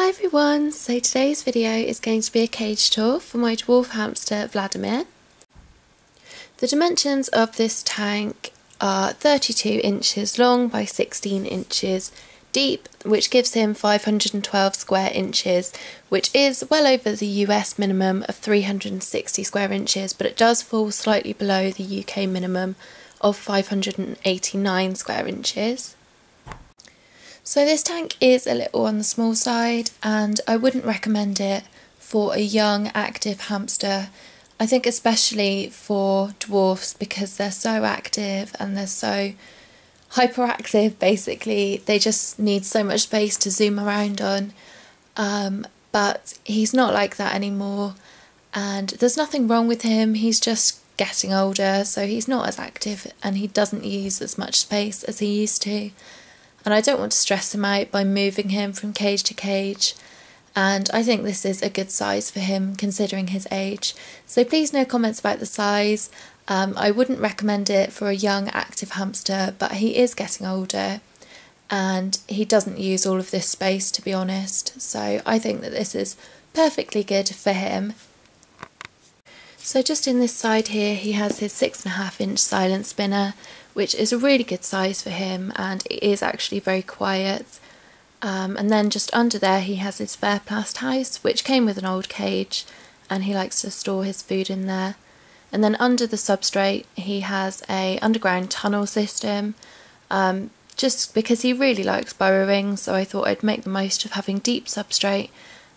Hi everyone, so today's video is going to be a cage tour for my dwarf hamster Vladimir. The dimensions of this tank are 32 inches long by 16 inches deep, which gives him 512 square inches, which is well over the US minimum of 360 square inches, but it does fall slightly below the UK minimum of 589 square inches. So this tank is a little on the small side and I wouldn't recommend it for a young active hamster. I think especially for dwarfs because they're so active and they're so hyperactive basically. They just need so much space to zoom around on, but he's not like that anymore and there's nothing wrong with him, he's just getting older so he's not as active and he doesn't use as much space as he used to. And I don't want to stress him out by moving him from cage to cage, and I think this is a good size for him considering his age, so please no comments about the size. I wouldn't recommend it for a young active hamster, but he is getting older and he doesn't use all of this space to be honest, so I think that this is perfectly good for him. So just in this side here he has his 6.5 inch Silent Spinner, which is a really good size for him and it is actually very quiet. And then just under there he has his Ferplast house, which came with an old cage and he likes to store his food in there. And then under the substrate he has a underground tunnel system, just because he really likes burrowing, so I thought I'd make the most of having deep substrate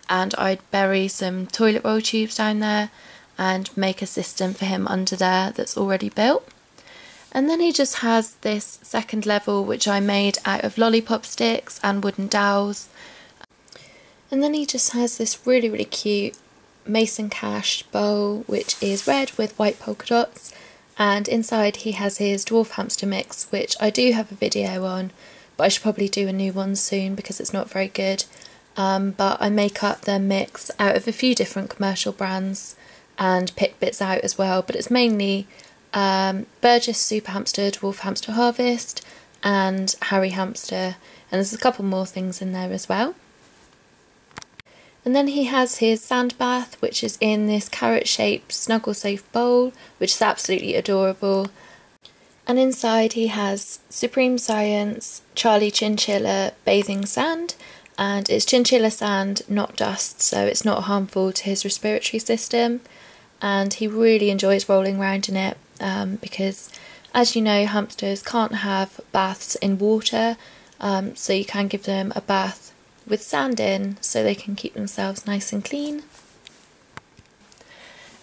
and I'd bury some toilet roll tubes down there and make a system for him under there that's already built. And then he just has this second level which I made out of lollipop sticks and wooden dowels. And then he just has this really, really cute mason cash bowl which is red with white polka dots, and inside he has his dwarf hamster mix, which I do have a video on but I should probably do a new one soon because it's not very good. But I make up their mix out of a few different commercial brands and pick bits out as well, but it's mainly Burgess Super Hamster, Dwarf Hamster Harvest and Harry Hamster, and there's a couple more things in there as well. And then he has his sand bath, which is in this carrot shaped Snuggle Safe bowl, which is absolutely adorable, and inside he has Supreme Science Charlie Chinchilla bathing sand, and it's chinchilla sand, not dust, so it's not harmful to his respiratory system and he really enjoys rolling around in it. Because as you know, hamsters can't have baths in water, so you can give them a bath with sand in so they can keep themselves nice and clean.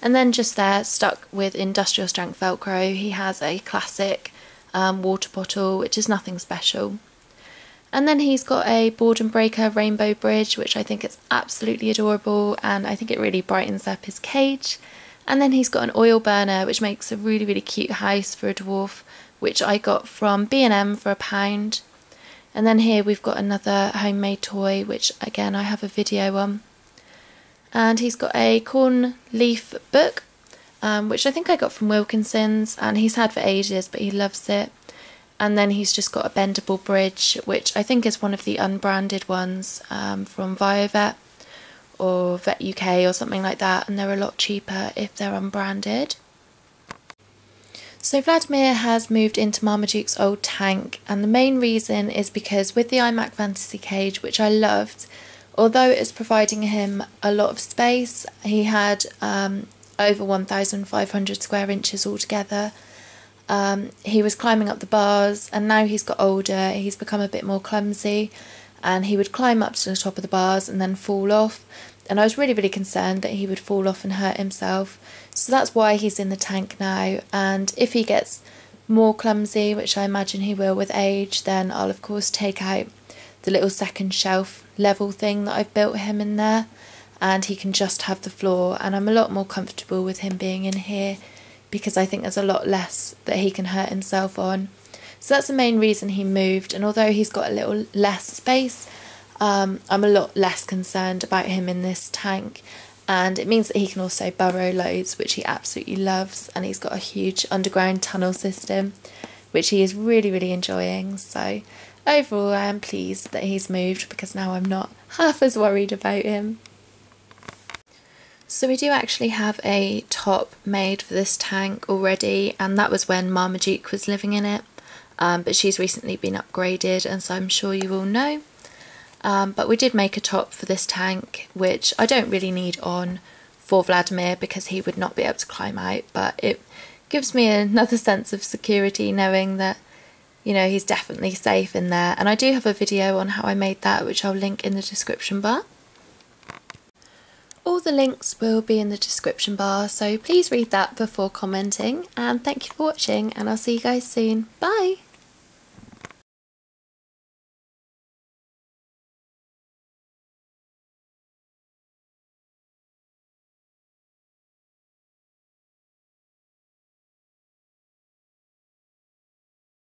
And then just there, stuck with industrial strength Velcro, he has a classic water bottle, which is nothing special. And then he's got a Boredom Breaker rainbow bridge, which I think is absolutely adorable and I think it really brightens up his cage. And then he's got an oil burner, which makes a really, really cute house for a dwarf, which I got from B&M for £1. And then here we've got another homemade toy, which again I have a video on. And he's got a corn leaf book, which I think I got from Wilkinson's and he's had for ages, but he loves it. And then he's just got a bendable bridge, which I think is one of the unbranded ones from VioVet or Vet UK or something like that, and they're a lot cheaper if they're unbranded. So Vladimir has moved into Marmaduke's old tank, and the main reason is because with the iMac Fantasy Cage, which I loved, although it was providing him a lot of space, he had over 1,500 square inches altogether. He was climbing up the bars, and now he's got older, he's become a bit more clumsy and he would climb up to the top of the bars and then fall off, and I was really, really concerned that he would fall off and hurt himself, so that's why he's in the tank now. And if he gets more clumsy, which I imagine he will with age, then I'll of course take out the little second shelf level thing that I've built him in there and he can just have the floor, and I'm a lot more comfortable with him being in here because I think there's a lot less that he can hurt himself on. So that's the main reason he moved, and although he's got a little less space, I'm a lot less concerned about him in this tank, and it means that he can also burrow loads, which he absolutely loves, and he's got a huge underground tunnel system which he is really, really enjoying. So overall I am pleased that he's moved because now I'm not half as worried about him. So we do actually have a top made for this tank already, and that was when Marmaduke was living in it, but she's recently been upgraded, and so I'm sure you all know. But we did make a top for this tank, which I don't really need on for Vladimir because he would not be able to climb out, but it gives me another sense of security knowing that, you know, he's definitely safe in there. And I do have a video on how I made that, which I'll link in the description bar. All the links will be in the description bar, so please read that before commenting, and thank you for watching, and I'll see you guys soon. Bye!